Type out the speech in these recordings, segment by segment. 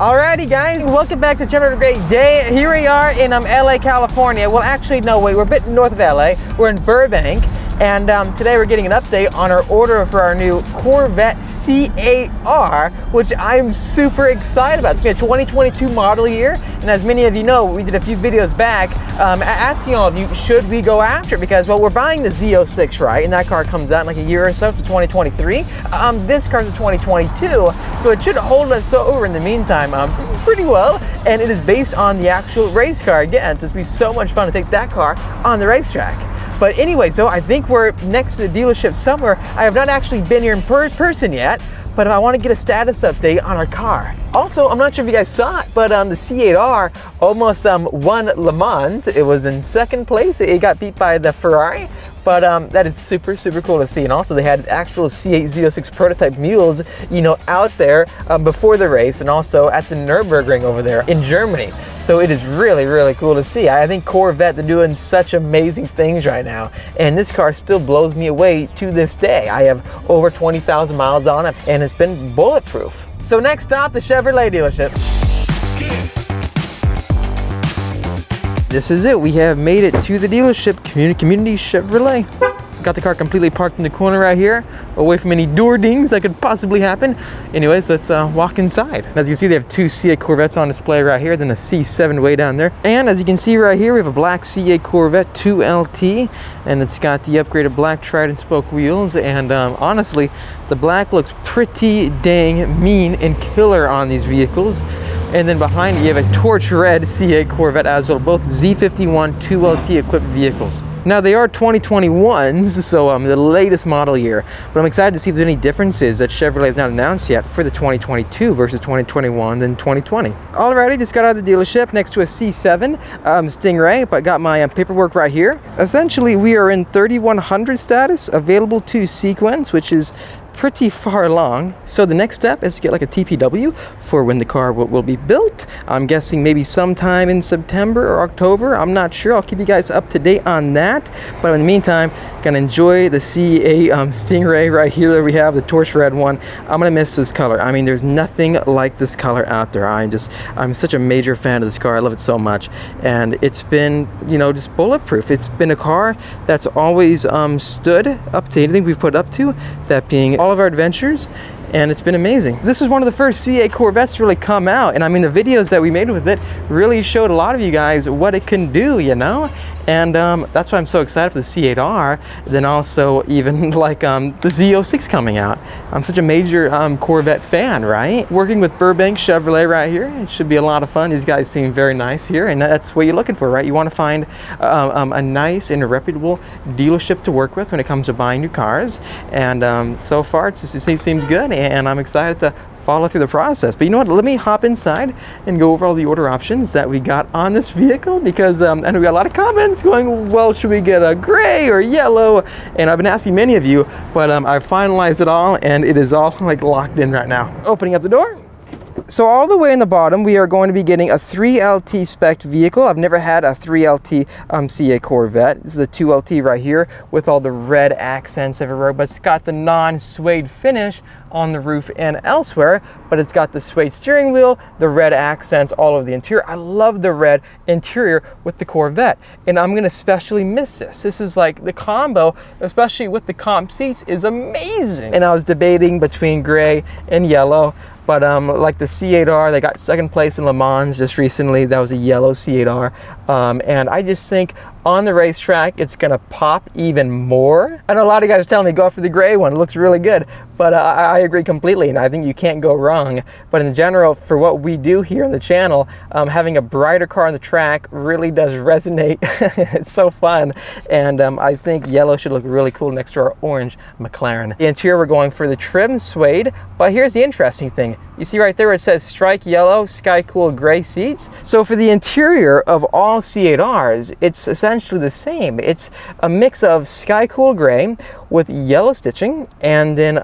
Alrighty guys, welcome back to Another Great Day. Here we are in LA, California. Well, actually, no, wait, we're a bit north of LA. We're in Burbank, and today we're getting an update on our order for our new Corvette C8.R, which I'm super excited about. It's been a 2022 model year, and as many of you know, we did a few videos back asking all of you, should we go after it? Because, well, we're buying the Z06, right? And that car comes out in like a year or so, to 2023. This car's a 2022, so it should hold us over in the meantime pretty well. And it is based on the actual race car again, so it's gonna be so much fun to take that car on the racetrack. But anyway, so I think we're next to the dealership somewhere. I have not actually been here in person yet, but I want to get a status update on our car. Also, I'm not sure if you guys saw it, but the C8R almost won Le Mans. It was in second place. It got beat by the Ferrari, but that is super, super cool to see. And also, they had actual C8 Z06 prototype mules, you know, out there before the race, and also at the Nürburgring over there in Germany. So it is really, really cool to see. I think Corvette, they're doing such amazing things right now, and this car still blows me away to this day. I have over 20,000 miles on it, and it's been bulletproof. So next stop, the Chevrolet dealership. This is it. We have made it to the dealership, Community Chevrolet. Got the car completely parked in the corner right here, away from any door dings that could possibly happen. Anyways, let's walk inside. As you can see, they have two C8 Corvettes on display right here, then a C7 way down there. And as you can see right here, we have a black C8 Corvette 2LT, and it's got the upgraded black Trident spoke wheels. And honestly, the black looks pretty dang mean and killer on these vehicles. And then behind it, you have a torch red C8 Corvette as well, both Z51 2LT equipped vehicles. Now, they are 2021s, so the latest model year, but I'm excited to see if there's any differences that Chevrolet has not announced yet for the 2022 versus 2021 and 2020. Alrighty, just got out of the dealership next to a C7 Stingray, but got my paperwork right here. Essentially, we are in 3100 status, available to sequence, which is pretty far along. So the next step is to get like a TPW for when the car will be built. I'm guessing maybe sometime in September or October. I'm not sure. I'll keep you guys up to date on that. But in the meantime, gonna enjoy the C8 Stingray right here that we have, the torch red one. I'm gonna miss this color. I mean, there's nothing like this color out there. I'm such a major fan of this car. I love it so much. And it's been, you know, just bulletproof. It's been a car that's always stood up to anything we've put up to, that being all of our adventures, and it's been amazing. This was one of the first C8 Corvettes to really come out, and I mean, the videos that we made with it really showed a lot of you guys what it can do, you know? And that's why I'm so excited for the C8R, then also even like the Z06 coming out. I'm such a major Corvette fan, right? Working with Burbank Chevrolet right here, it should be a lot of fun. These guys seem very nice here, and that's what you're looking for, right? You want to find a nice and reputable dealership to work with when it comes to buying new cars. And so far, it seems good, and I'm excited to follow through the process. But you know what, let me hop inside and go over all the order options that we got on this vehicle, because I know we got a lot of comments going, well, should we get a gray or yellow? And I've been asking many of you, but I've finalized it all, and it is all like locked in right now. Opening up the door. So all the way in the bottom, we are going to be getting a 3LT spec vehicle. I've never had a 3LT C8 Corvette. This is a 2LT right here with all the red accents everywhere, but it's got the non-suede finish on the roof and elsewhere, but it's got the suede steering wheel, the red accents all over the interior. I love the red interior with the Corvette, and I'm gonna especially miss this. This is like the combo, especially with the comp seats, is amazing. And I was debating between gray and yellow, but like the C8R, they got second place in Le Mans just recently. That was a yellow C8R, and I just think on the racetrack, it's gonna pop even more. I know a lot of guys are telling me go for the gray one, it looks really good, but I agree completely, and I think you can't go wrong. But in general, for what we do here on the channel, having a brighter car on the track really does resonate. It's so fun, and I think yellow should look really cool next to our orange McLaren. The interior, we're going for the trim suede, but here's the interesting thing. You see right there, it says strike yellow, sky cool gray seats. So for the interior of all C8Rs, it's essentially the same. It's a mix of sky cool gray with yellow stitching and then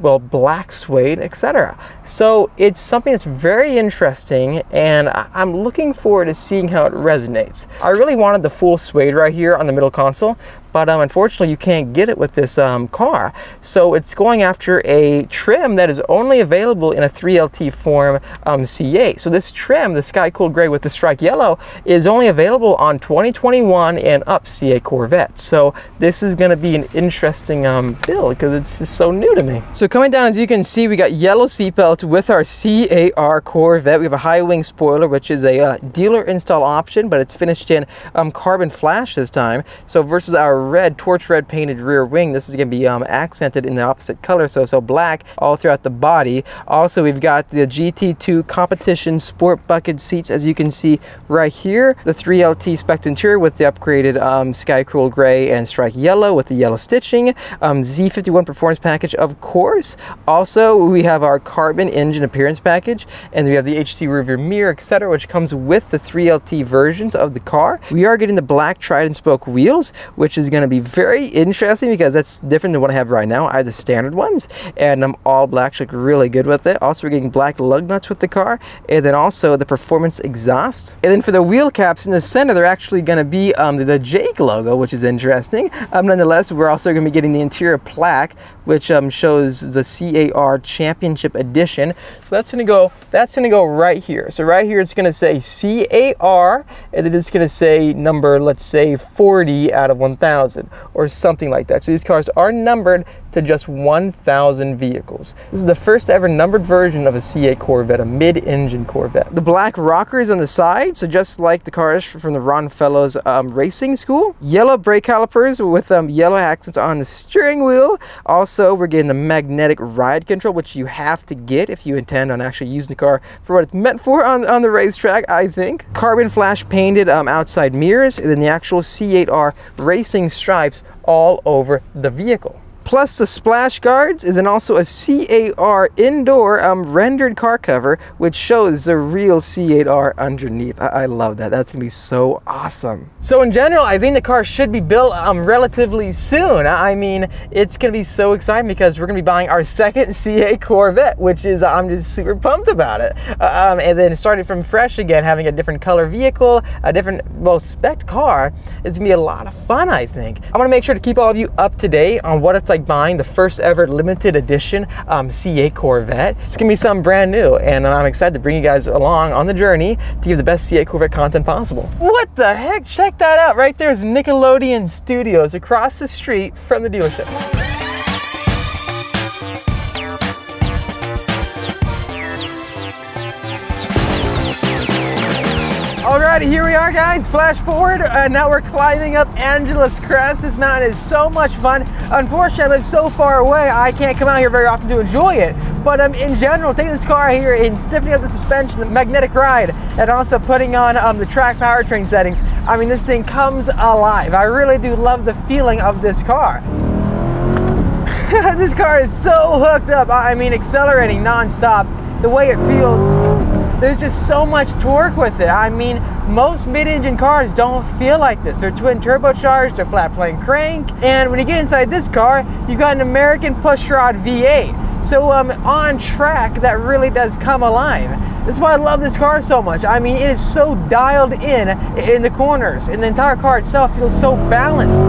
well, black suede, etc. So it's something that's very interesting, and I'm looking forward to seeing how it resonates. I really wanted the full suede right here on the middle console, but unfortunately you can't get it with this car. So it's going after a trim that is only available in a 3LT form C8. So this trim, the sky cool gray with the strike yellow, is only available on 2021 and up C8 Corvette. So this is gonna be an interesting build because it's just so new to me. So coming down, as you can see, we got yellow seatbelts with our C8.R Corvette. We have a high wing spoiler, which is a dealer install option, but it's finished in carbon flash this time. So versus our red, torch red painted rear wing, this is going to be accented in the opposite color, so black all throughout the body. Also, we've got the GT2 competition sport bucket seats, as you can see right here, the 3LT spec interior with the upgraded sky cool gray and strike yellow with the yellow stitching, Z51 performance package, of course. Also, we have our carbon engine appearance package, and we have the HT rear mirror, etc., which comes with the 3LT versions of the car. We are getting the black tried and spoke wheels, which is going to be very interesting because that's different than what I have right now. I have the standard ones, and I'm all black, look really good with it. Also, we're getting black lug nuts with the car, and then also the performance exhaust. And then for the wheel caps in the center, they're actually going to be the Jake logo, which is interesting. Nonetheless, we're also going to be getting the interior plaque, which shows the C8.R Championship Edition. So that's going to go right here. So right here, it's going to say C8.R, and then it's going to say number, let's say 40 out of 1,000. Or something like that. So these cars are numbered to just 1,000 vehicles. This is the first ever numbered version of a C8 Corvette, a mid-engine Corvette. The black rockers on the side, so just like the cars from the Ron Fellows Racing School. Yellow brake calipers with yellow accents on the steering wheel. Also, we're getting the magnetic ride control, which you have to get if you intend on actually using the car for what it's meant for on the racetrack, I think. Carbon flash painted outside mirrors, and then the actual C8.R racing stripes all over the vehicle. Plus the splash guards, and then also a C8.R indoor rendered car cover, which shows the real C8.R underneath. I love that. That's gonna be so awesome. So in general, I think the car should be built relatively soon. I mean, it's gonna be so exciting because we're gonna be buying our second C8 Corvette, which is, I'm just super pumped about it. And then starting from fresh again, having a different color vehicle, a different, well, spec'd car, it's gonna be a lot of fun, I think. I'm gonna make sure to keep all of you up to date on what it's like buying the first ever limited edition C8 Corvette. It's gonna be something brand new, and I'm excited to bring you guys along on the journey to give the best C8 Corvette content possible. What the heck? Check that out. Right there is Nickelodeon Studios across the street from the dealership. Alrighty, here we are, guys. Flash forward, now we're climbing up Angeles Crest. This mountain is so much fun. Unfortunately, I live so far away, I can't come out here very often to enjoy it. But in general, taking this car here and stiffening up the suspension, the magnetic ride, and also putting on the track powertrain settings, I mean, this thing comes alive. I really do love the feeling of this car. This car is so hooked up. I mean, accelerating nonstop, the way it feels. There's just so much torque with it. I mean, most mid-engine cars don't feel like this. They're twin turbocharged, they're flat plane crank. And when you get inside this car, you've got an American pushrod V8. So on track, that really does come alive. That's why I love this car so much. I mean, it is so dialed in the corners, and the entire car itself feels so balanced.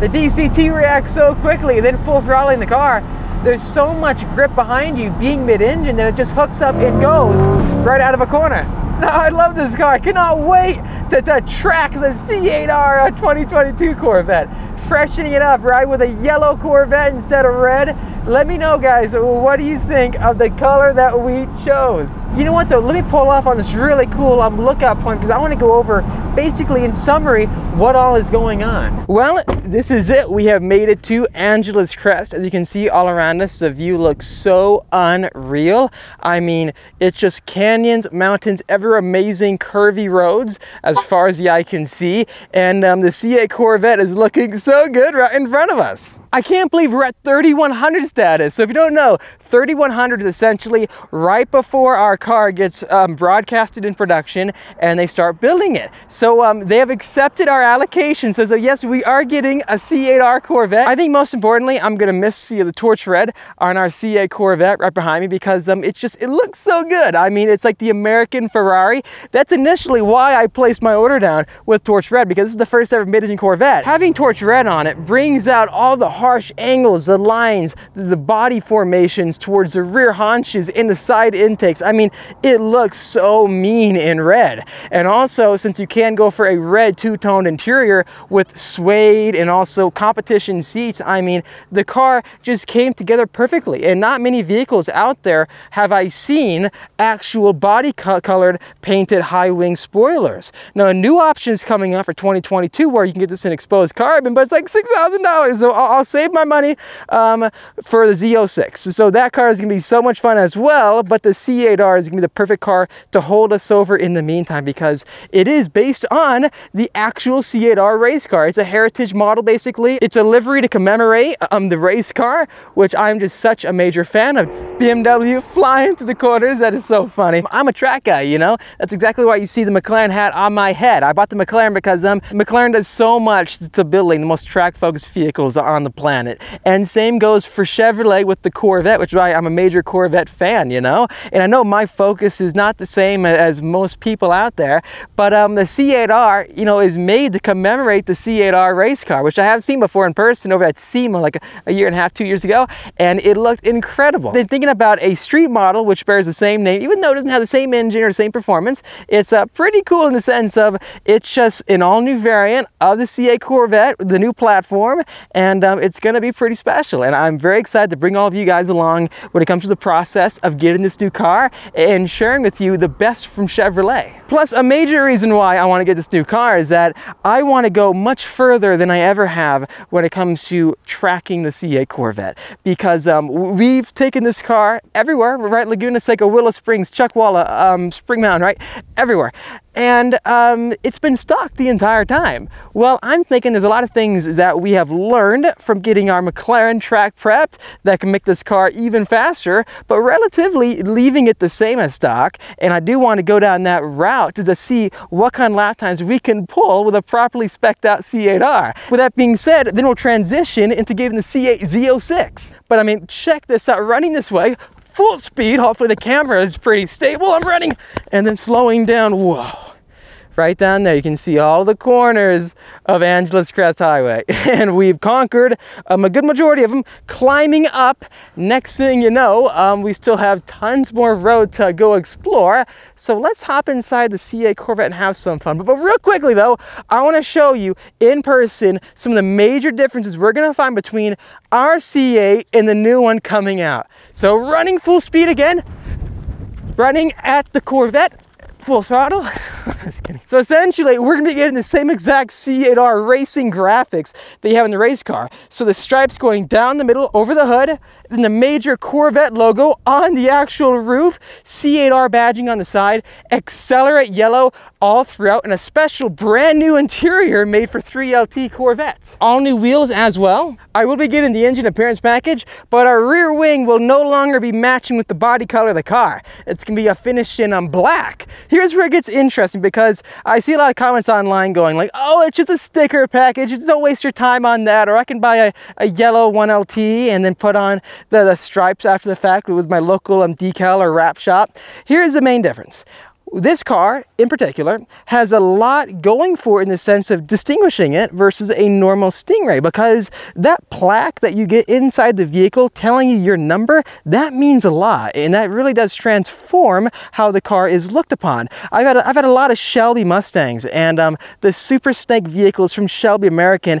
The DCT reacts so quickly, then full throttling the car. There's so much grip behind you being mid-engine that it just hooks up and goes right out of a corner. I love this car. I cannot wait to track the C8.R 2022 Corvette. Freshening it up, right, with a yellow Corvette instead of red. Let me know, guys, what do you think of the color that we chose? You know what, though? Let me pull off on this really cool lookout point because I want to go over, basically, in summary, what all is going on. Well, this is it. We have made it to Angeles Crest. As you can see all around us, the view looks so unreal. I mean, it's just canyons, mountains, ever amazing curvy roads as far as the eye can see. And the C8 Corvette is looking so so good right in front of us. I can't believe we're at 3100 status. So if you don't know, 3100 is essentially right before our car gets broadcasted in production and they start building it. So they have accepted our allocation. So yes, we are getting a C8.R Corvette. I think most importantly, I'm gonna miss the torch red on our C8 Corvette right behind me because it looks so good. I mean, it's like the American Ferrari. That's initially why I placed my order down with torch red, because this is the first ever mid-engine Corvette. Having torch red on it brings out all the harsh angles, the lines, the body formations towards the rear haunches and the side intakes. I mean, it looks so mean in red. And also, since you can go for a red two-toned interior with suede and also competition seats, I mean, the car just came together perfectly. And not many vehicles out there have I seen actual body-colored painted high-wing spoilers. Now, a new option is coming up for 2022 where you can get this in exposed carbon, but it's like $6,000. So I'll save my money for the Z06. So that car is gonna be so much fun as well, but the C8.R is gonna be the perfect car to hold us over in the meantime because it is based on the actual C8.R race car. It's a heritage model, basically. It's a livery to commemorate the race car, which I'm just such a major fan of. BMW flying through the corners, that is so funny. I'm a track guy, you know? That's exactly why you see the McLaren hat on my head. I bought the McLaren because McLaren does so much to building the most track-focused vehicles on the planet. And same goes for Chevrolet with the Corvette, which is why I'm a major Corvette fan, you know? And I know my focus is not the same as most people out there, but the C8.R, you know, is made to commemorate the C8.R race car, which I have seen before in person over at SEMA like a year and a half, 2 years ago, and it looked incredible. Then thinking about a street model, which bears the same name, even though it doesn't have the same engine or the same performance, it's pretty cool in the sense of it's just an all-new variant of the C8 Corvette, the new platform, and it's gonna be pretty special. And I'm very excited to bring all of you guys along when it comes to the process of getting this new car and sharing with you the best from Chevrolet. Plus, a major reason why I wanna get this new car is that I wanna go much further than I ever have when it comes to tracking the C8 Corvette, because we've taken this car everywhere, right? Laguna Seca, Willow Springs, Chuckwalla, Spring Mountain, right? Everywhere. And it's been stuck the entire time. Well, I'm thinking there's a lot of things that we have learned from getting our McLaren track prepped that can make this car even faster, but relatively leaving it the same as stock. And I do want to go down that route to see what kind of lap times we can pull with a properly spec'd out C8.R. With that being said, then we'll transition into getting the C8 Z06. But I mean, check this out, running this way, full speed, hopefully the camera is pretty stable, I'm running, and then slowing down, whoa. Right down there, you can see all the corners of Angeles Crest Highway. And we've conquered a good majority of them, climbing up. Next thing you know, we still have tons more road to go explore. So let's hop inside the C8 Corvette and have some fun. But real quickly though, I wanna show you in person some of the major differences we're gonna find between our C8 and the new one coming out. So running full speed again, running at the Corvette, full throttle. Just kidding. So essentially, we're gonna be getting the same exact C8.R racing graphics that you have in the race car. So the stripes going down the middle over the hood, then the major Corvette logo on the actual roof, C8.R badging on the side, accelerate yellow all throughout, and a special brand new interior made for 3LT Corvettes. All new wheels as well. I will be getting the engine appearance package, but our rear wing will no longer be matching with the body color of the car. It's gonna be a finish in black. Here's where it gets interesting, because I see a lot of comments online going like, oh, it's just a sticker package, don't waste your time on that, or I can buy a yellow 1LT and then put on the stripes after the fact with my local decal or wrap shop. Here's the main difference. This car, in particular, has a lot going for it in the sense of distinguishing it versus a normal Stingray, because that plaque that you get inside the vehicle telling you your number, that means a lot, and that really does transform how the car is looked upon. I've had a lot of Shelby Mustangs, and the Super Snake vehicles from Shelby American,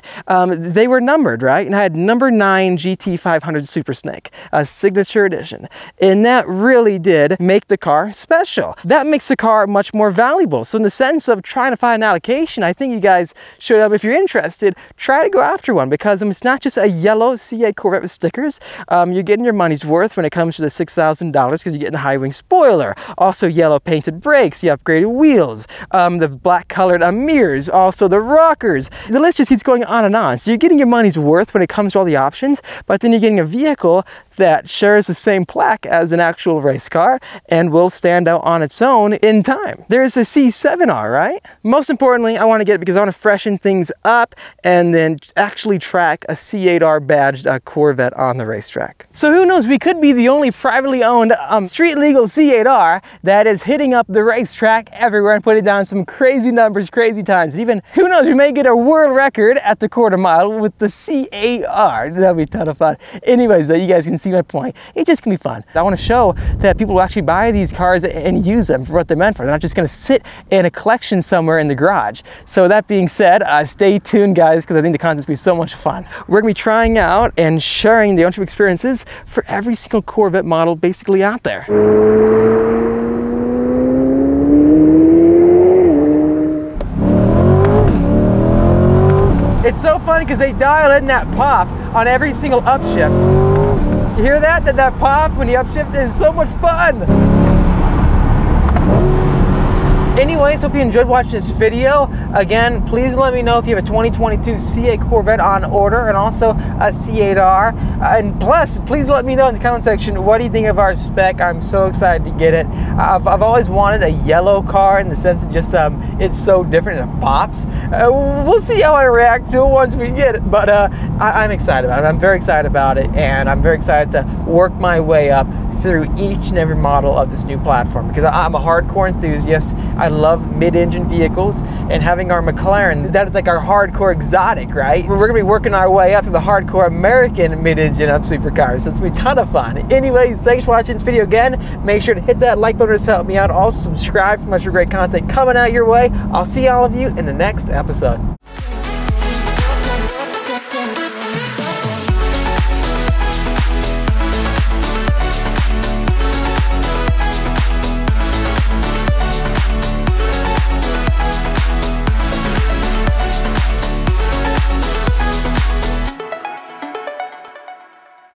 they were numbered, right? And I had number 9 GT500 Super Snake, a signature edition, and that really did make the car special. That makes the the car much more valuable. So in the sense of trying to find an allocation, I think you guys should have, if you're interested, try to go after one, because it's not just a yellow C8 Corvette with stickers. You're getting your money's worth when it comes to the $6,000, because you're getting the high wing spoiler, also yellow painted brakes, the upgraded wheels, the black colored mirrors, also the rockers. The list just keeps going on and on. So you're getting your money's worth when it comes to all the options, but then you're getting a vehicle that shares the same plaque as an actual race car and will stand out on its own in time. There's the C7R, right? Most importantly, I want to get it because I want to freshen things up and then actually track a C8R badged Corvette on the racetrack. So who knows, we could be the only privately owned street legal C8R that is hitting up the racetrack everywhere and putting down some crazy numbers, crazy times. And even, who knows, we may get a world record at the quarter mile with the C8R. That'd be a ton of fun. Anyways, you guys can see my point. It just can be fun. I want to show that people will actually buy these cars and use them for what they're meant for. They're not just going to sit in a collection somewhere in the garage. So that being said, stay tuned, guys, because I think the content's be so much fun. We're going to be trying out and sharing the ownership experiences for every single Corvette model basically out there. It's so funny because they dial in that pop on every single upshift. You hear that? That pop when you upshift is so much fun. Anyways, hope you enjoyed watching this video. Again, please let me know if you have a 2022 C8 Corvette on order and also a C8R. And plus, please let me know in the comment section, what do you think of our spec? I'm so excited to get it. I've always wanted a yellow car in the sense that just it's so different and it pops. We'll see how I react to it once we get it, but I'm excited about it. I'm very excited about it, and I'm very excited to work my way up through each and every model of this new platform, because I'm a hardcore enthusiast. I love mid-engine vehicles, and having our McLaren, that is like our hardcore exotic, right? We're gonna be working our way up to the hardcore American mid-engine up supercars, so it's gonna be a ton of fun. Anyways, thanks for watching this video again. Make sure to hit that like button to help me out. Also subscribe for much great content coming out your way. I'll see all of you in the next episode.